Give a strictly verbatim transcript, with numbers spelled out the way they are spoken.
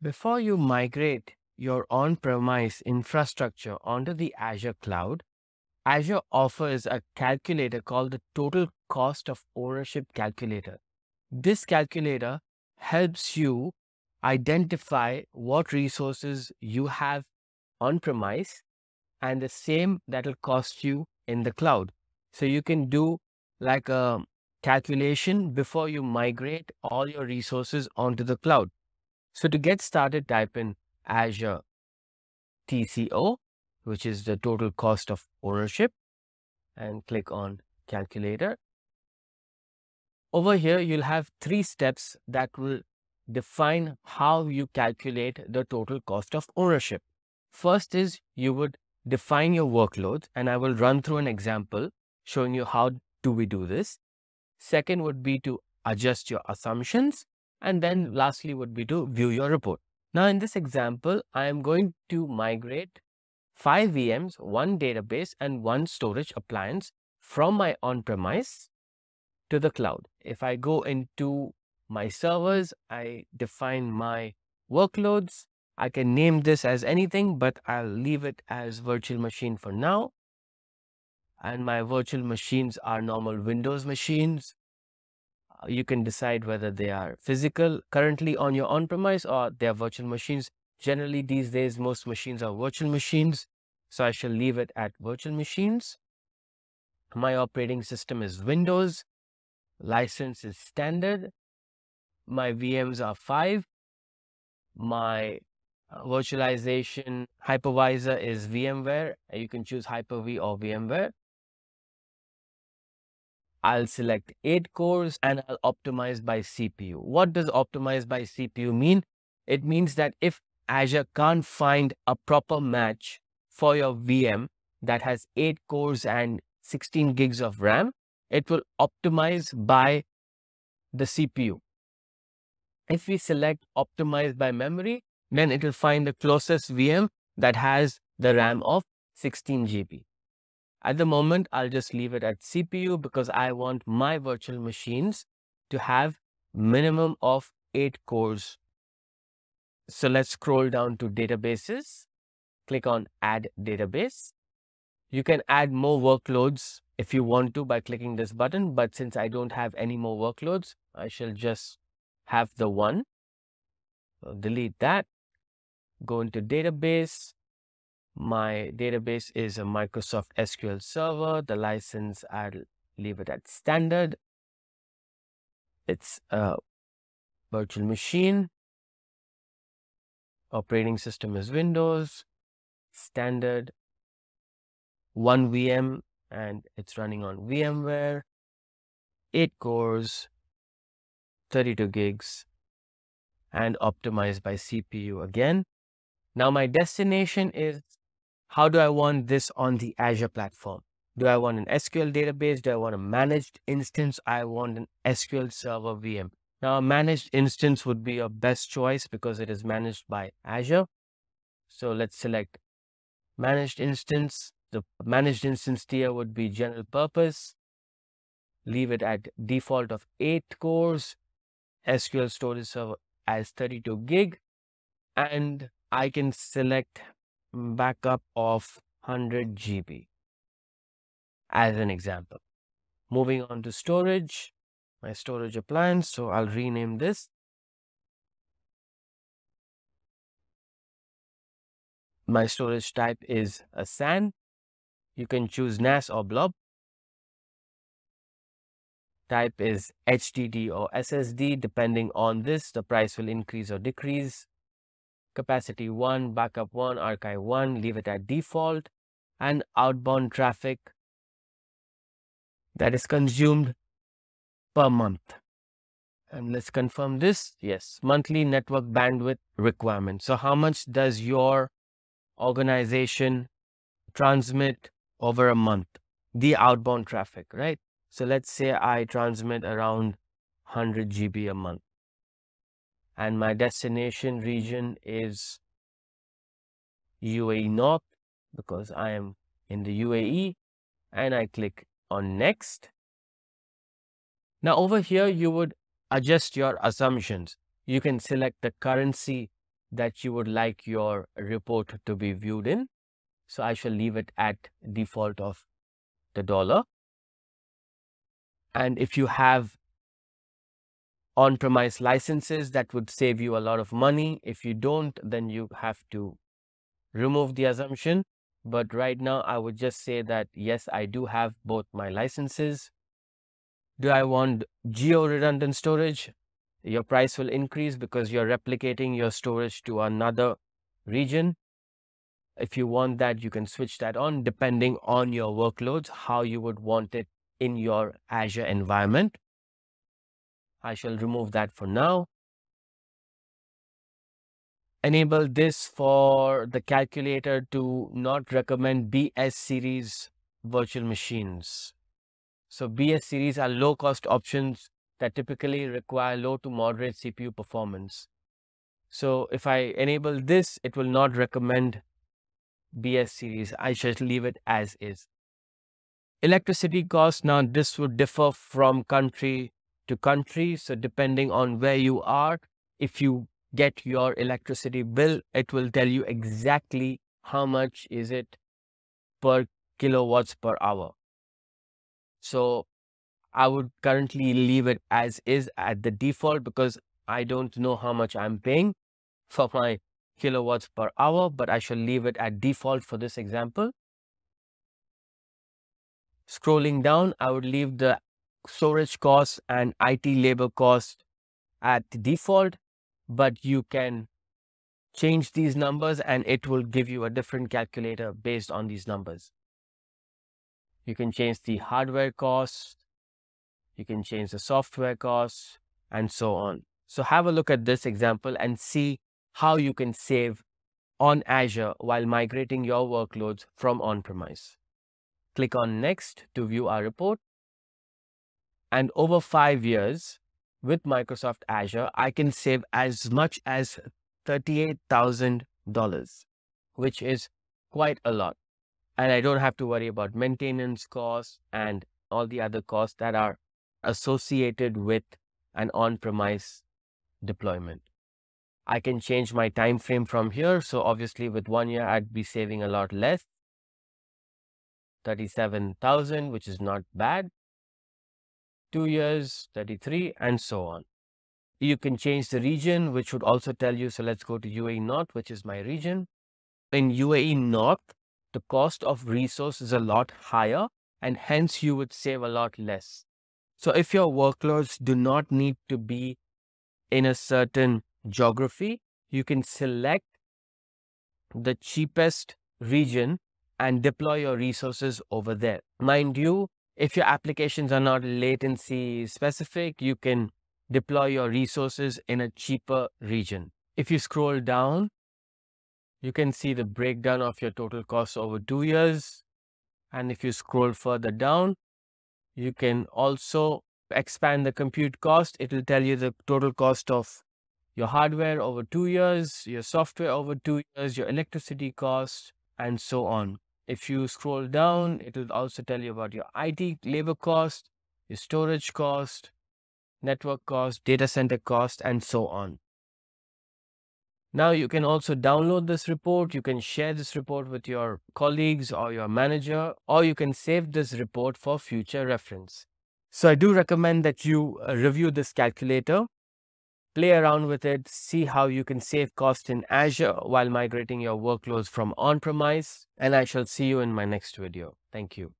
Before you migrate your on-premise infrastructure onto the Azure cloud, Azure offers a calculator called the Total Cost of Ownership Calculator. This calculator helps you identify what resources you have on-premise and the same that will cost you in the cloud. So you can do like a calculation before you migrate all your resources onto the cloud. So to get started, type in Azure T C O, which is the total cost of ownership, and click on calculator. Over here, you'll have three steps that will define how you calculate the total cost of ownership. First is you would define your workloads, and I will run through an example showing you how do we do this. Second would be to adjust your assumptions, and then lastly would be to view your report. Now in this example, I am going to migrate five V Ms, one database and one storage appliance from my on-premise to the cloud. If I go into my servers, I define my workloads. I can name this as anything, but I'll leave it as virtual machine for now. And my virtual machines are normal Windows machines. You can decide whether they are physical currently on your on-premise or they are virtual machines. Generally, these days, most machines are virtual machines. So I shall leave it at virtual machines. My operating system is Windows. License is standard. My V Ms are five. My virtualization hypervisor is VMware. You can choose Hyper V or VMware. I'll select eight cores and I'll optimize by C P U. What does optimize by C P U mean? It means that if Azure can't find a proper match for your V M that has eight cores and sixteen gigs of RAM, it will optimize by the C P U. If we select optimize by memory, then it will find the closest V M that has the RAM of sixteen gigabytes. At the moment, I'll just leave it at C P U because I want my virtual machines to have minimum of eight cores. So let's scroll down to databases. Click on add database. You can add more workloads if you want to by clicking this button, but since I don't have any more workloads, I shall just have the one. So delete that. Go into database. My database is a Microsoft S Q L server. The license, I'll leave it at standard. It's a virtual machine. Operating system is Windows, standard. One V M and it's running on VMware. Eight cores, thirty-two gigs, and optimized by C P U again. Now my destination is, how do I want this on the Azure platform? Do I want an S Q L database? Do I want a managed instance? I want an S Q L server V M. Now a managed instance would be your best choice because it is managed by Azure. So let's select managed instance. The managed instance tier would be general purpose. Leave it at default of eight cores. S Q L storage server as thirty-two gig, and I can select backup of one hundred gigabytes as an example. Moving on to storage, my storage appliance, so I'll rename this. My storage type is a S A N. You can choose N A S or blob. Type is H D D or S S D. Depending on this, the price will increase or decrease. Capacity one, backup one, archive one, leave it at default. And outbound traffic that is consumed per month. And let's confirm this. Yes, monthly network bandwidth requirement. So how much does your organization transmit over a month? The outbound traffic, right? So let's say I transmit around one hundred gigabytes a month and my destination region is U A E North because I am in the U A E, and I click on next. Now over here, you would adjust your assumptions. You can select the currency that you would like your report to be viewed in. So I shall leave it at default of the dollar. And if you have on-premise licenses, that would save you a lot of money. If you don't, then you have to remove the assumption. But right now, I would just say that, yes, I do have both my licenses. Do I want geo-redundant storage? Your price will increase because you're replicating your storage to another region. If you want that, you can switch that on depending on your workloads, how you would want it in your Azure environment. I shall remove that for now. Enable this for the calculator to not recommend B S series virtual machines. So B S series are low cost options that typically require low to moderate C P U performance. So if I enable this, it will not recommend B S series. I shall leave it as is. Electricity cost. Now this would differ from country to country. So depending on where you are, if you get your electricity bill, it will tell you exactly how much is it per kilowatts per hour. So I would currently leave it as is at the default because I don't know how much I'm paying for my kilowatts per hour, but I shall leave it at default for this example. Scrolling down, I would leave the storage cost and I T labor cost at default, but you can change these numbers and it will give you a different calculator based on these numbers. You can change the hardware costs. You can change the software costs and so on. So have a look at this example and see how you can save on Azure while migrating your workloads from on-premise. Click on Next to view our report. And over five years with Microsoft Azure, I can save as much as thirty-eight thousand dollars, which is quite a lot. And I don't have to worry about maintenance costs and all the other costs that are associated with an on-premise deployment. I can change my time frame from here. So obviously with one year, I'd be saving a lot less, thirty-seven thousand, which is not bad. Two years, thirty-three, and so on. You can change the region, which would also tell you. So let's go to U A E North, which is my region. In U A E North, the cost of resource is a lot higher and hence you would save a lot less. So if your workloads do not need to be in a certain geography, you can select the cheapest region and deploy your resources over there. Mind you, if your applications are not latency specific, you can deploy your resources in a cheaper region. If you scroll down, you can see the breakdown of your total cost over two years. And if you scroll further down, you can also expand the compute cost. It will tell you the total cost of your hardware over two years, your software over two years, your electricity cost, and so on. If you scroll down, it will also tell you about your I T labor cost, your storage cost, network cost, data center cost, and so on. Now you can also download this report. You can share this report with your colleagues or your manager, or you can save this report for future reference. So I do recommend that you review this calculator, play around with it, see how you can save cost in Azure while migrating your workloads from on-premise, and I shall see you in my next video. Thank you.